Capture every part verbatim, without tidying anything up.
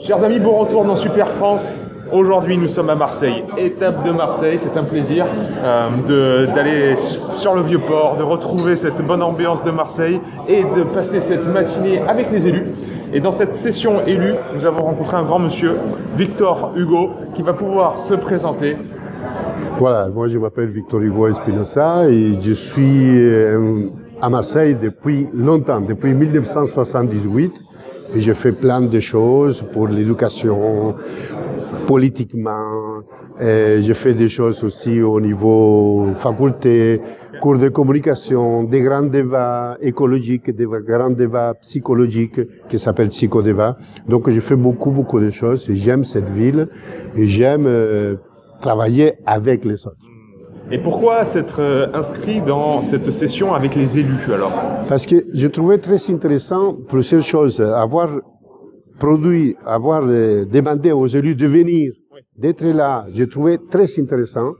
Chers amis, bon retour dans SuperFrance. Aujourd'hui, nous sommes à Marseille, étape de Marseille. C'est un plaisir euh, d'aller sur le Vieux-Port, de retrouver cette bonne ambiance de Marseille et de passer cette matinée avec les élus. Et dans cette session élus, nous avons rencontré un grand monsieur, Victor Hugo, qui va pouvoir se présenter. Voilà, moi je m'appelle Victor Hugo Espinosa et je suis euh, à Marseille depuis longtemps, depuis mille neuf cent soixante-dix-huit. Et je fais plein de choses pour l'éducation, politiquement. Et je fais des choses aussi au niveau faculté, cours de communication, des grands débats écologiques, des grands débats psychologiques qui s'appellent psychodébats. Donc je fais beaucoup, beaucoup de choses. J'aime cette ville et j'aime euh, travailler avec les autres. Et pourquoi s'être inscrit dans cette session avec les élus alors? Parce que je trouvais très intéressant plusieurs choses. Avoir produit, avoir demandé aux élus de venir, d'être là, je trouvais très intéressant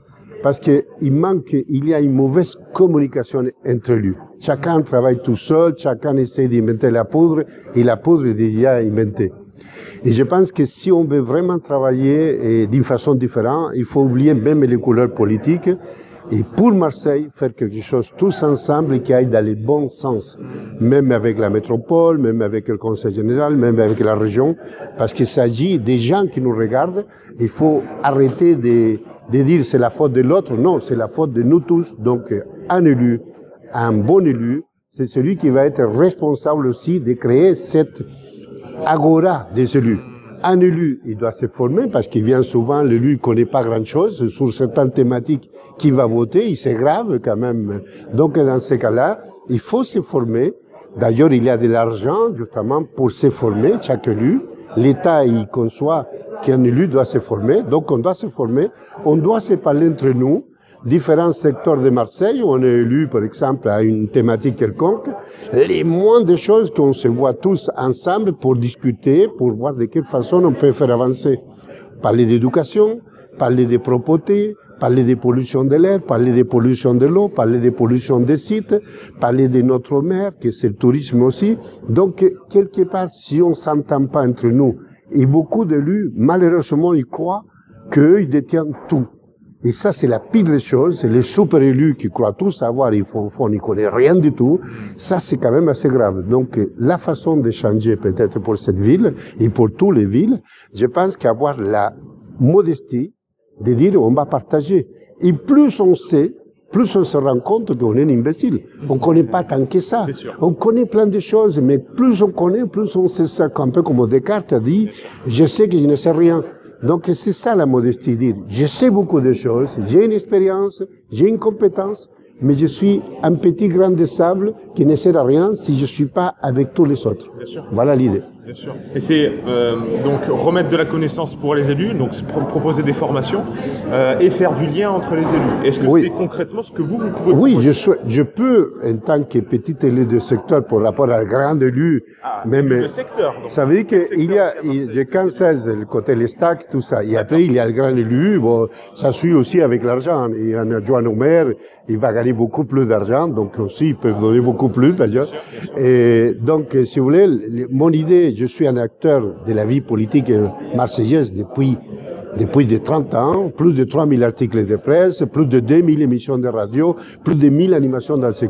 parce qu'il manque, il y a une mauvaise communication entre élus. Chacun travaille tout seul, chacun essaie d'inventer la poudre et la poudre est déjà inventée. Et je pense que si on veut vraiment travailler d'une façon différente, il faut oublier même les couleurs politiques et pour Marseille, faire quelque chose tous ensemble qui aille dans le bon sens, même avec la métropole, même avec le Conseil général, même avec la région, parce qu'il s'agit des gens qui nous regardent. Il faut arrêter de, de dire c'est la faute de l'autre, non, c'est la faute de nous tous. Donc un élu, un bon élu, c'est celui qui va être responsable aussi de créer cette agora des élus. Un élu, il doit se former parce qu'il vient souvent, l'élu ne connaît pas grand-chose sur certaines thématiques qu'il va voter, et c'est grave quand même. Donc dans ces cas-là, il faut se former. D'ailleurs, il y a de l'argent justement pour se former, chaque élu. L'État y conçoit qu'un élu doit se former, donc on doit se former, on doit se parler entre nous. Différents secteurs de Marseille, on est élu par exemple à une thématique quelconque, les moins de choses qu'on se voit tous ensemble pour discuter, pour voir de quelle façon on peut faire avancer. Parler d'éducation, parler de propreté, parler de pollution de l'air, parler de pollution de l'eau, parler de pollution des sites, parler de notre mer, que c'est le tourisme aussi. Donc quelque part, si on ne s'entend pas entre nous, et beaucoup d'élus, malheureusement, ils croient qu'eux, ils détiennent tout. Et ça, c'est la pire des choses, c'est les super-élus qui croient tout savoir, ils font, font, ils ne connaissent rien du tout. Ça, c'est quand même assez grave. Donc, la façon de changer, peut-être pour cette ville et pour toutes les villes, je pense qu'avoir la modestie de dire on va partager. Et plus on sait, plus on se rend compte qu'on est un imbécile. On ne connaît pas tant que ça. On connaît plein de choses, mais plus on connaît, plus on sait ça. Un peu comme Descartes a dit, je sais que je ne sais rien. Donc c'est ça la modestie, dire je sais beaucoup de choses, j'ai une expérience, j'ai une compétence, mais je suis un petit grain de sable qui ne sert à rien si je ne suis pas avec tous les autres. Bien sûr. Voilà l'idée. Bien sûr. Et c'est euh, donc remettre de la connaissance pour les élus, donc proposer des formations euh, et faire du lien entre les élus. Est-ce que oui. C'est concrètement ce que vous, vous pouvez oui, proposer? Oui, je, je peux, en tant que petit élu de secteur, par rapport à grand élu, ah, même... le secteur. Donc, ça veut dire qu'il y a, de quinze seize, le côté les stacks, tout ça. Et après, il y a le grand élu, bon, ça suit aussi avec l'argent. Et un adjoint au maire, il va gagner beaucoup plus d'argent, donc aussi, ils peuvent donner beaucoup plus d'ailleurs. Et donc, si vous voulez, mon idée... Je suis un acteur de la vie politique marseillaise depuis, depuis de trente ans, plus de trois mille articles de presse, plus de deux mille émissions de radio, plus de mille animations dans ces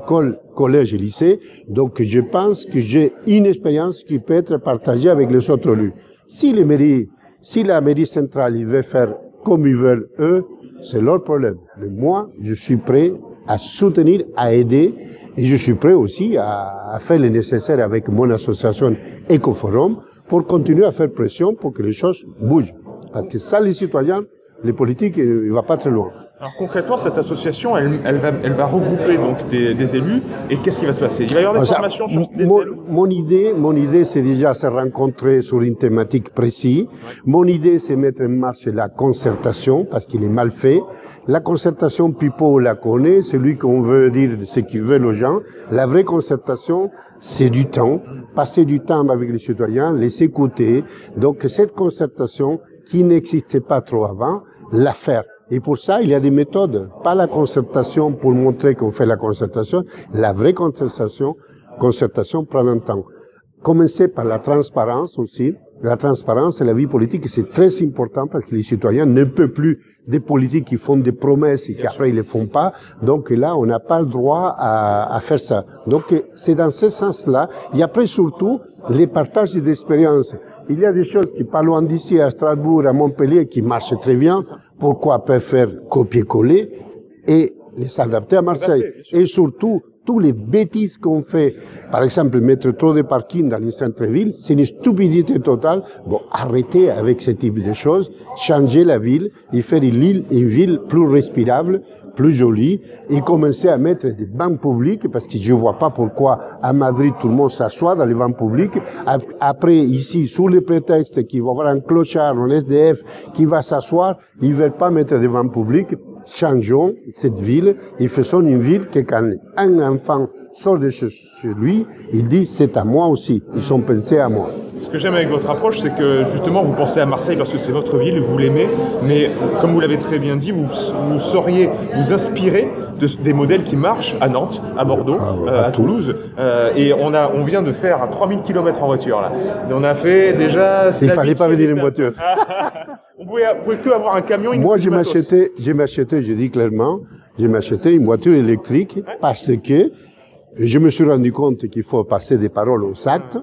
collèges et lycées. Donc je pense que j'ai une expérience qui peut être partagée avec les autres élus. Si les mairies, si la mairie centrale veut faire comme ils veulent eux, c'est leur problème. Mais moi, je suis prêt à soutenir, à aider. Et je suis prêt aussi à faire le nécessaire avec mon association Ecoforum pour continuer à faire pression pour que les choses bougent. Parce que ça, les citoyens, les politiques, ils ne vont pas très loin. Alors concrètement, cette association, elle, elle, va, elle va regrouper donc des, des élus. Et qu'est-ce qui va se passer? Il va y avoir des ça, formations sur des mon, mon idée, mon idée, c'est déjà se rencontrer sur une thématique précise. Ouais. Mon idée, c'est mettre en marche la concertation parce qu'il est mal fait. La concertation, Pipo la connaît, c'est lui qu'on veut dire ce qu'il veut aux gens. La vraie concertation, c'est du temps, passer du temps avec les citoyens, les écouter. Donc cette concertation qui n'existait pas trop avant, la faire. Et pour ça, il y a des méthodes. Pas la concertation pour montrer qu'on fait la concertation. La vraie concertation, concertation prend un temps. Commencer par la transparence aussi. La transparence et la vie politique, c'est très important parce que les citoyens ne peuvent plus des politiques qui font des promesses et qu'après ils les font pas. Donc là, on n'a pas le droit à, à faire ça. Donc c'est dans ce sens-là. Et après, surtout, les partages d'expériences. Il y a des choses qui, pas loin d'ici, à Strasbourg, à Montpellier, qui marchent très bien. Pourquoi pas faire copier-coller et les adapter à Marseille? Et surtout, toutes les bêtises qu'on fait, par exemple, mettre trop de parkings dans les centres-villes, c'est une stupidité totale. Bon, arrêtez avec ce type de choses, changer la ville et faire une ville, une ville plus respirable, plus jolie, et commencer à mettre des bancs publics, parce que je ne vois pas pourquoi à Madrid tout le monde s'assoit dans les bancs publics. Après, ici, sous le prétexte qu'il va y avoir un clochard, un S D F qui va s'asseoir, ils ne veulent pas mettre des bancs publics. Changeons cette ville et faisons une ville que quand un enfant sort de chez lui, il dit « c'est à moi aussi », ils ont pensé à moi. Ce que j'aime avec votre approche, c'est que justement vous pensez à Marseille parce que c'est votre ville, vous l'aimez, mais comme vous l'avez très bien dit, vous, vous sauriez vous inspirer de, des modèles qui marchent à Nantes, à Bordeaux, ah, euh, à, à Toulouse, euh, et on, a, on vient de faire trois mille kilomètres en voiture là. Et on a fait déjà... Il fallait pas venir en voiture. On pouvait, on pouvait plus avoir un camion. Une Moi, je m'achetais, je m'achetais, je dis clairement, je m'achetais une voiture électrique parce que je me suis rendu compte qu'il faut passer des paroles aux actes.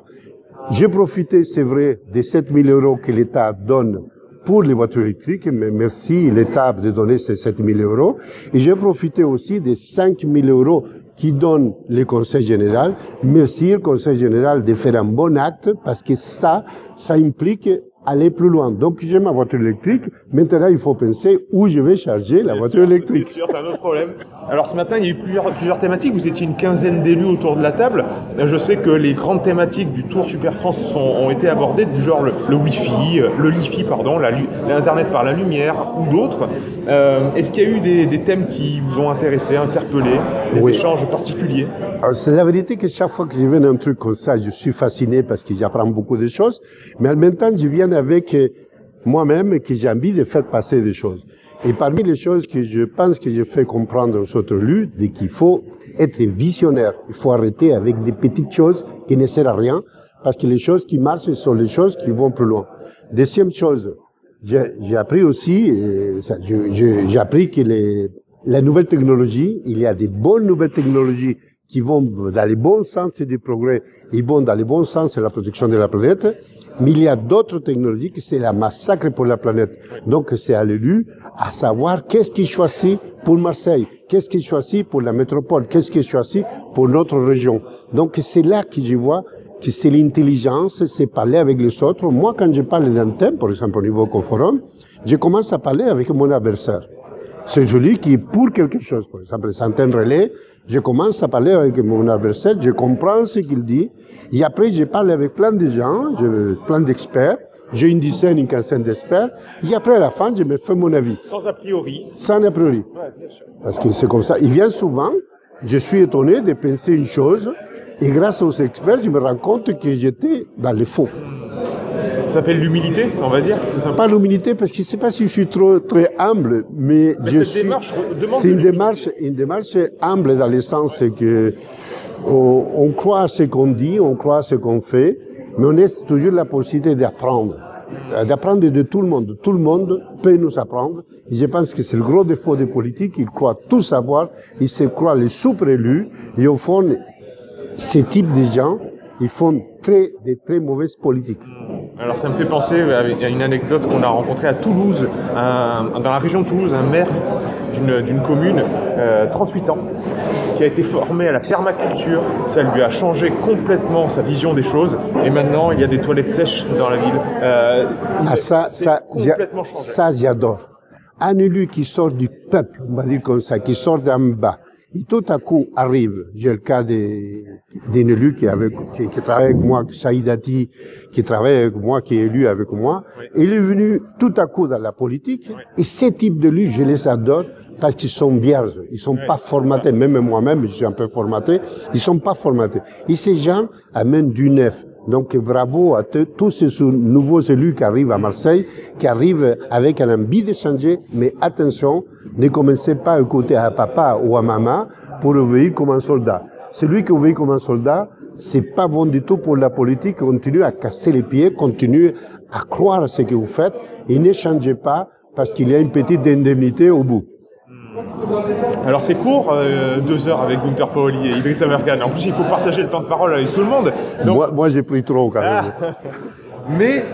J'ai profité, c'est vrai, des sept mille euros que l'État donne pour les voitures électriques, mais merci l'État de donner ces sept mille euros. Et j'ai profité aussi des cinq mille euros qui donne le Conseil général. Merci le Conseil général de faire un bon acte parce que ça, ça implique aller plus loin. Donc j'ai ma voiture électrique, maintenant il faut penser où je vais charger la voiture électrique. C'est sûr, c'est un autre problème. Alors ce matin, il y a eu plusieurs, plusieurs thématiques, vous étiez une quinzaine d'élus autour de la table. Je sais que les grandes thématiques du Tour SuperFrance sont, ont été abordées, du genre le, le Wi-Fi, le Li-Fi, pardon, l'Internet par la lumière ou d'autres. Euh, est-ce qu'il y a eu des, des thèmes qui vous ont intéressé, interpellé, des oui. échanges particuliers? C'est la vérité que chaque fois que je viens d'un truc comme ça, je suis fasciné parce que j'apprends beaucoup de choses, mais en même temps, je viens avec moi-même que j'ai envie de faire passer des choses. Et parmi les choses que je pense que je fais comprendre aux autres élus, c'est qu'il faut être visionnaire. Il faut arrêter avec des petites choses qui ne servent à rien, parce que les choses qui marchent sont les choses qui vont plus loin. Deuxième chose, j'ai appris aussi, j'ai appris que les, la nouvelle technologie, il y a des bonnes nouvelles technologies qui vont dans le bon sens du progrès, ils vont dans le bon sens de la protection de la planète, mais il y a d'autres technologies qui c'est la massacre pour la planète. Donc c'est à l'élu à savoir qu'est-ce qu'il choisit pour Marseille, qu'est-ce qu'il choisit pour la métropole, qu'est-ce qu'il choisit pour notre région. Donc c'est là que je vois que c'est l'intelligence, c'est parler avec les autres. Moi, quand je parle d'un thème, par exemple au niveau Ecoforum, je commence à parler avec mon adversaire. C'est celui qui est pour quelque chose, par exemple les antennes relais. Je commence à parler avec mon adversaire, je comprends ce qu'il dit, et après je parle avec plein de gens, je, plein d'experts, j'ai une dizaine, une quinzaine d'experts, et après à la fin je me fais mon avis. Sans a priori. Sans a priori. Ouais, bien sûr. Parce que c'est comme ça. Il vient souvent, je suis étonné de penser une chose, et grâce aux experts je me rends compte que j'étais dans le faux. Ça s'appelle l'humilité, on va dire. Pas l'humilité, parce que je ne sais pas si je suis trop très humble, mais, mais je suis. C'est une démarche, une démarche humble dans le sens ouais. que on, on croit à ce qu'on dit, on croit à ce qu'on fait, mais on laisse toujours la possibilité d'apprendre, d'apprendre de tout le monde. Tout le monde peut nous apprendre. Et je pense que c'est le gros défaut des politiques. Ils croient tout savoir, ils se croient les super-élus, et au fond, ces types de gens, ils font très, des très mauvaises politiques. Alors ça me fait penser à une anecdote qu'on a rencontrée à Toulouse, un, dans la région de Toulouse, un maire d'une commune, euh, trente-huit ans, qui a été formé à la permaculture. Ça lui a changé complètement sa vision des choses. Et maintenant, il y a des toilettes sèches dans la ville. Euh, ah, ça, ça, complètement changé. Ça, j'adore. Un élu qui sort du peuple, on va dire comme ça, qui sort d'en bas, et tout à coup arrive, j'ai le cas d'un élu qui, qui, qui travaille avec moi, Saïdati, qui travaille avec moi, qui est élu avec moi, oui. Il est venu tout à coup dans la politique, oui. Et ces types d'élus, je les adore, parce qu'ils sont vierges, ils sont oui, pas formatés, même moi-même, je suis un peu formaté, ils sont pas formatés. Et ces gens amènent du neuf. Donc bravo à tous ces nouveaux élus qui arrivent à Marseille, qui arrivent avec un envie de changer, mais attention, ne commencez pas à écouter à papa ou à maman pour obéir comme un soldat. Celui qui obéit comme un soldat, c'est pas bon du tout pour la politique. Continuez à casser les pieds, continuez à croire à ce que vous faites et ne changez pas parce qu'il y a une petite indemnité au bout. Alors c'est court, euh, deux heures avec Günter Pauli et Idriss Aberkane. En plus, il faut partager le temps de parole avec tout le monde. Donc... Moi, moi j'ai pris trop quand même. Ah. Mais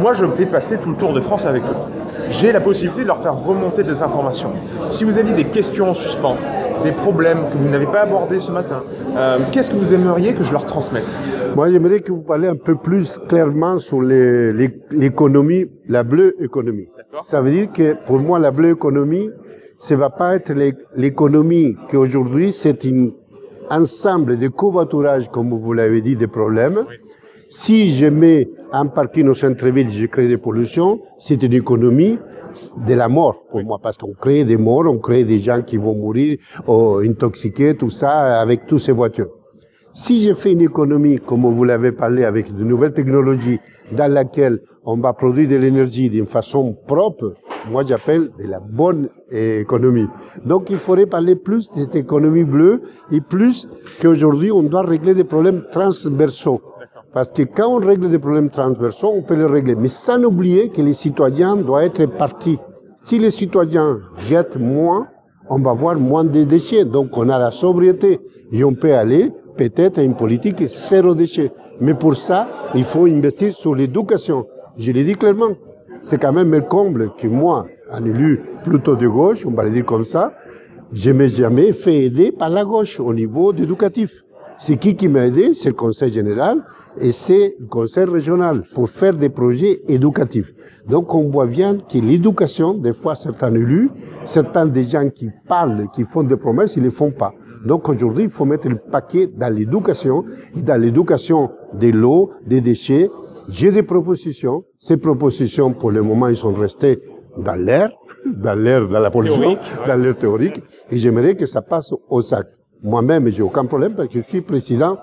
moi, je me fais passer tout le tour de France avec eux. J'ai la possibilité de leur faire remonter des informations. Si vous aviez des questions en suspens, des problèmes que vous n'avez pas abordés ce matin, euh, qu'est-ce que vous aimeriez que je leur transmette? Moi, j'aimerais que vous parliez un peu plus clairement sur l'économie, la bleue économie. Ça veut dire que pour moi, la bleue économie, ça ne va pas être l'économie qui aujourd'hui, c'est un ensemble de covoiturage, comme vous l'avez dit, des problèmes. Oui. Si je mets un parking au centre-ville, je crée des pollutions, c'est une économie de la mort pour oui. moi, parce qu'on crée des morts, on crée des gens qui vont mourir, oh, intoxiqués, tout ça, avec toutes ces voitures. Si je fais une économie, comme vous l'avez parlé, avec de nouvelles technologies, dans laquelle on va produire de l'énergie d'une façon propre, moi j'appelle de la bonne économie. Donc il faudrait parler plus de cette économie bleue, et plus qu'aujourd'hui on doit régler des problèmes transversaux. Parce que quand on règle des problèmes transversaux, on peut les régler, mais sans oublier que les citoyens doivent être partis. Si les citoyens jettent moins, on va avoir moins de déchets, donc on a la sobriété. Et on peut aller peut-être à une politique zéro déchet. Mais pour ça, il faut investir sur l'éducation. Je l'ai dit clairement, c'est quand même un comble que moi, un élu plutôt de gauche, on va le dire comme ça, je ne m'ai jamais fait aider par la gauche au niveau éducatif. C'est qui qui m'a aidé? C'est le Conseil général. Et c'est le conseil régional pour faire des projets éducatifs. Donc on voit bien que l'éducation, des fois certains élus, certains des gens qui parlent, qui font des promesses, ils ne les font pas. Donc aujourd'hui, il faut mettre le paquet dans l'éducation, et dans l'éducation de l'eau, des déchets. J'ai des propositions. Ces propositions, pour le moment, elles sont restées dans l'air, dans l'air, dans la pollution, dans l'air théorique. Et j'aimerais que ça passe aux actes. Moi-même, j'ai aucun problème parce que je suis président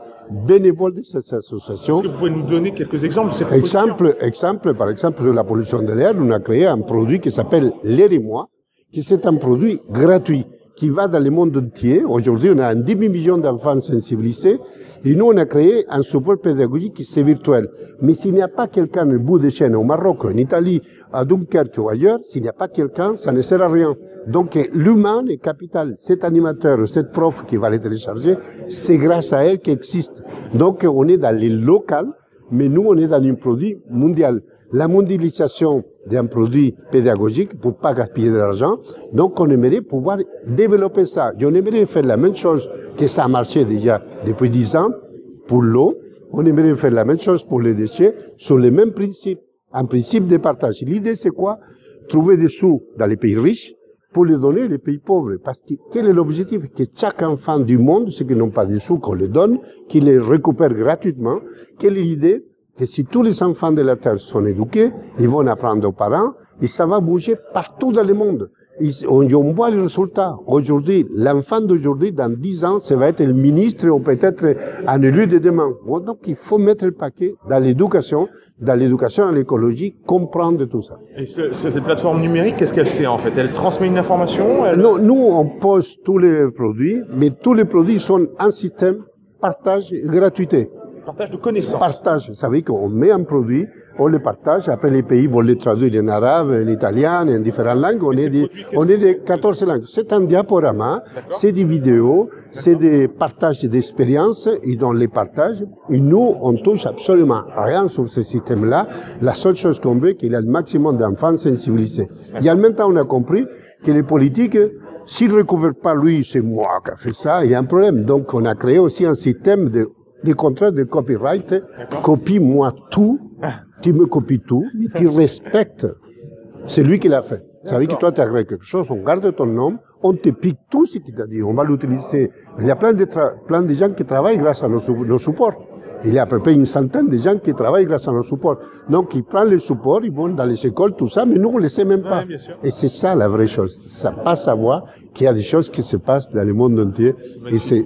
bénévoles de cette association. Est-ce que vous pouvez nous donner quelques exemples de ces propositions? Exemple, exemple, par exemple, sur la pollution de l'air, on a créé un produit qui s'appelle L'air et moi, qui c'est un produit gratuit, qui va dans le monde entier. Aujourd'hui, on a un demi-million d'enfants sensibilisés, et nous, on a créé un support pédagogique qui est virtuel. Mais s'il n'y a pas quelqu'un au bout des chaînes, au Maroc, en Italie, à Dunkerque ou ailleurs, s'il n'y a pas quelqu'un, ça ne sert à rien. Donc l'humain est capital. Cet animateur, cette prof qui va les télécharger, c'est grâce à elle qu'elle existe. Donc on est dans les locales, mais nous on est dans un produit mondial. La mondialisation d'un produit pédagogique pour pas gaspiller de l'argent. Donc on aimerait pouvoir développer ça. Et on aimerait faire la même chose que ça a marché déjà depuis dix ans pour l'eau. On aimerait faire la même chose pour les déchets sur les mêmes principes, un principe de partage. L'idée c'est quoi? Trouver des sous dans les pays riches pour les donner aux pays pauvres. Parce que quel est l'objectif? Que chaque enfant du monde, ceux qui n'ont pas de sous, qu'on les donne, qu'ils les récupèrent gratuitement. Quelle est l'idée? Que si tous les enfants de la Terre sont éduqués, ils vont apprendre aux parents, et ça va bouger partout dans le monde. Et on, on voit les résultats. Aujourd'hui, l'enfant d'aujourd'hui, dans dix ans, ça va être le ministre ou peut-être un élu de demain. Bon, donc il faut mettre le paquet dans l'éducation, dans l'éducation à l'écologie, comprendre tout ça. Et ce, ce, cette plateforme numérique, qu'est-ce qu'elle fait en fait? Elle transmet une information elle... Non, nous on pose tous les produits, mais tous les produits sont un système partage et gratuité. Partage de connaissances. Partage, ça veut dire qu'on met un produit, on le partage, après les pays vont le traduire en arabe, en italien, en différentes langues, on est, des, produits, on est des quatorze langues. C'est un diaporama, c'est des vidéos, c'est des partages d'expériences, et dans les partages, et nous, on touche absolument rien sur ce système-là. La seule chose qu'on veut, c'est qu'il y a le maximum d'enfants sensibilisés. Et en même temps, on a compris que les politiques, s'ils ne récupèrent pas lui, c'est moi qui a fait ça, il y a un problème. Donc on a créé aussi un système de les contrats de copyright, copie-moi tout, tu me copies tout, mais tu respectes celui qui l'a fait. Ça veut dire que toi, tu as créé quelque chose, on garde ton nom, on te pique tout ce qu'il t'a dit, on va l'utiliser. Il y a plein de, plein de gens qui travaillent grâce à nos, nos supports. Il y a à peu près une centaine de gens qui travaillent grâce à nos supports. Donc, ils prennent les supports, ils vont dans les écoles, tout ça, mais nous, on ne le sait même pas. Ouais, et c'est ça la vraie chose. Ça passe à voir qu'il y a des choses qui se passent dans le monde entier. Et c'est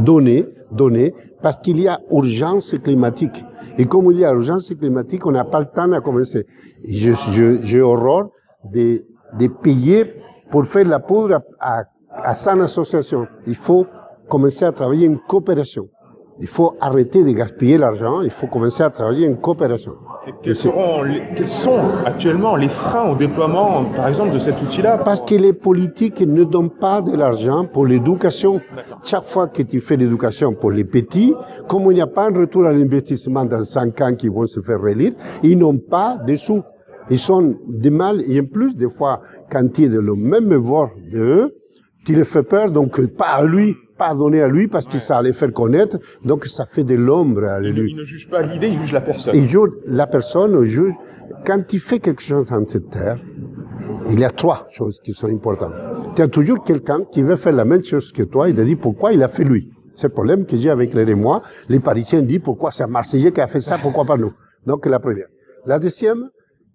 donné, donné, parce qu'il y a urgence climatique. Et comme il y a urgence climatique, on n'a pas le temps à commencer. J'ai je, je, horreur de, de payer pour faire la poudre à, à, à cent associations. Il faut commencer à travailler en coopération. Il faut arrêter de gaspiller l'argent, il faut commencer à travailler une coopération. Et quels, seront, quels sont actuellement les freins au déploiement, par exemple, de cet outil-là? Parce que les politiques ne donnent pas de l'argent pour l'éducation. Chaque fois que tu fais l'éducation pour les petits, comme il n'y a pas un retour à l'investissement dans cinq ans qui vont se faire relire, ils n'ont pas de sous. Ils sont des mal, et en plus, des fois, quand tu es de le même bord d'eux, tu les fais peur, donc pas à lui. Pas donné à lui parce ouais. que ça allait faire connaître, donc ça fait de l'ombre à lui. Il ne juge pas l'idée, il juge la personne. Il juge la personne, il juge. Quand il fait quelque chose dans cette terre, il y a trois choses qui sont importantes. Tu as toujours quelqu'un qui veut faire la même chose que toi, il te dit pourquoi il a fait lui. C'est le problème que j'ai avec l'air et moi. Les Parisiens disent pourquoi c'est un Marseillais qui a fait ça, pourquoi pas nous. Donc la première. La deuxième,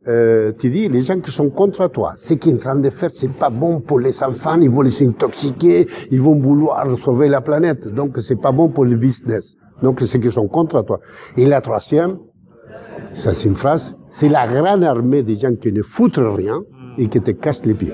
Euh, tu dis, les gens qui sont contre toi, ce qu'ils sont en train de faire, c'est pas bon pour les enfants, ils vont les intoxiquer, ils vont vouloir sauver la planète, donc c'est pas bon pour le business. Donc ceux qui sont contre toi. Et la troisième, ça c'est une phrase, c'est la grande armée des gens qui ne foutent rien et qui te cassent les pieds.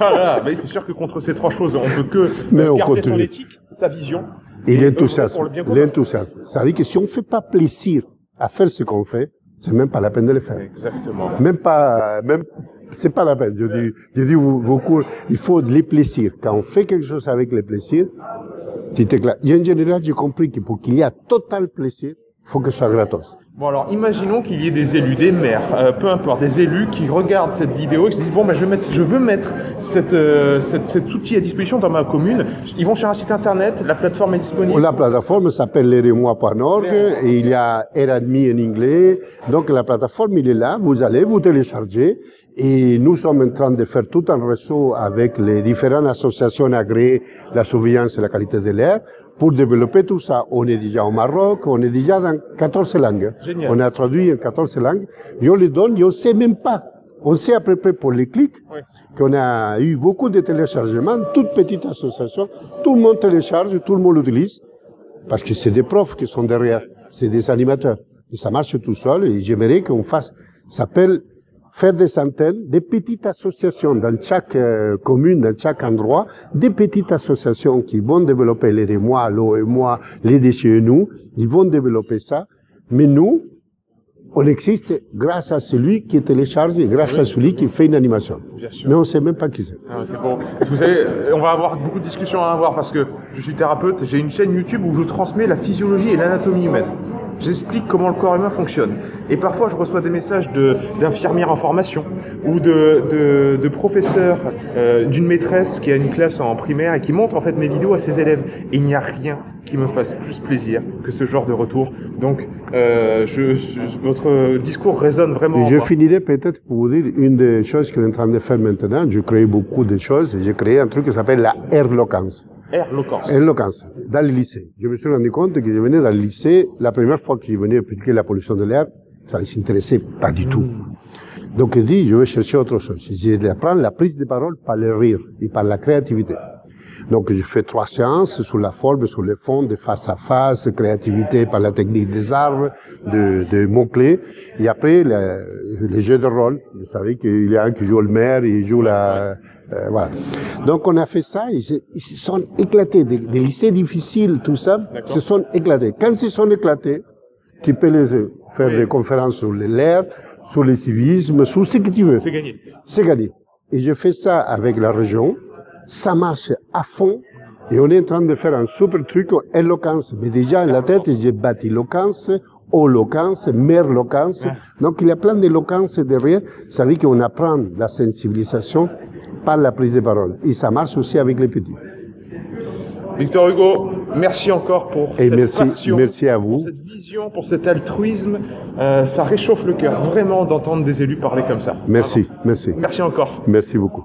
Ah là, mais c'est sûr que contre ces trois choses, on peut que mais on garder continue. Son éthique, sa vision. Et, et l'enthousiasme, l'enthousiasme. Ça veut dire que si on ne fait pas plaisir à faire ce qu'on fait, c'est même pas la peine de le faire. Exactement. Même pas, même, c'est pas la peine. Je dis, je dis beaucoup, il faut les plaisirs. Quand on fait quelque chose avec les plaisirs, tu t'éclates. Et en général, j'ai compris que pour qu'il y ait total plaisir, il faut que ce soit gratos. Bon, alors, imaginons qu'il y ait des élus, des maires, euh, peu importe, des élus qui regardent cette vidéo et qui se disent, bon, ben, je, vais mettre, je veux mettre cette, euh, cette, cet outil à disposition dans ma commune. Ils vont sur un site internet, la plateforme est disponible. La plateforme s'appelle l'air et moi point org et il y a Air Admi en anglais. Donc, la plateforme, il est là, vous allez vous télécharger. Et nous sommes en train de faire tout un réseau avec les différentes associations agréées, la surveillance et la qualité de l'air. Pour développer tout ça, on est déjà au Maroc, on est déjà dans quatorze langues. Génial. On a traduit en quatorze langues. Et on les donne, et on ne sait même pas. On sait à peu près pour les clics oui. qu'on a eu beaucoup de téléchargements, toute petite association. Tout le monde télécharge, tout le monde l'utilise. Parce que c'est des profs qui sont derrière, c'est des animateurs. Et ça marche tout seul et j'aimerais qu'on fasse, ça s'appelle faire des centaines, des petites associations dans chaque euh, commune, dans chaque endroit, des petites associations qui vont développer l'air et moi, l'eau et moi, les déchets et nous, ils vont développer ça. Mais nous, on existe grâce à celui qui télécharge et grâce oui. à celui qui fait une animation. Mais on ne sait même pas qui c'est. Ah, c'est bon. Vous savez, on va avoir beaucoup de discussions à avoir parce que je suis thérapeute, j'ai une chaîne YouTube où je transmets la physiologie et l'anatomie humaine. J'explique comment le corps humain fonctionne. Et parfois, je reçois des messages d'infirmières en formation ou de, de, de professeurs, euh, d'une maîtresse qui a une classe en primaire et qui montre en fait mes vidéos à ses élèves. Et il n'y a rien qui me fasse plus plaisir que ce genre de retour. Donc, euh, je, je, votre discours résonne vraiment. Je finirai peut-être pour vous dire une des choses qu'on est en train de faire maintenant. Je crée beaucoup de choses et j'ai créé un truc qui s'appelle la airloquence. Airloquence. Airloquence, dans les lycées. Je me suis rendu compte que je venais dans le lycée, la première fois que je venais appliquer la pollution de l'air, ça ne les intéressait pas du tout. Mmh. Donc je dis, je vais chercher autre chose. Je apprends la prise de parole par le rire et par la créativité. Donc je fais trois séances sur la forme, sur le fond, de face à face, créativité par la technique des arbres, de, de mots-clés. Et après, le, les jeux de rôle. Vous savez qu'il y a un qui joue le maire, il joue la... Euh, voilà. Donc on a fait ça, ils se, ils se sont éclatés. Des, des lycées difficiles, tout ça, se sont éclatés. Quand ils se sont éclatés, tu peux les faire oui. des conférences sur l'air, sur le civisme, sur ce que tu veux. C'est gagné. C'est gagné. Et je fais ça avec la région. Ça marche à fond et on est en train de faire un super truc en éloquence. Mais déjà, dans la tête, j'ai bâti l'éloquence, éloquence, merloquence. Donc, il y a plein d'éloquences derrière. Ça veut dire qu'on apprend la sensibilisation par la prise de parole. Et ça marche aussi avec les petits. Victor Hugo, merci encore pour et cette merci, passion, merci à vous. Pour cette vision, pour cet altruisme. Euh, ça réchauffe le cœur, vraiment, d'entendre des élus parler comme ça. Merci, vraiment. Merci. Merci encore. Merci beaucoup.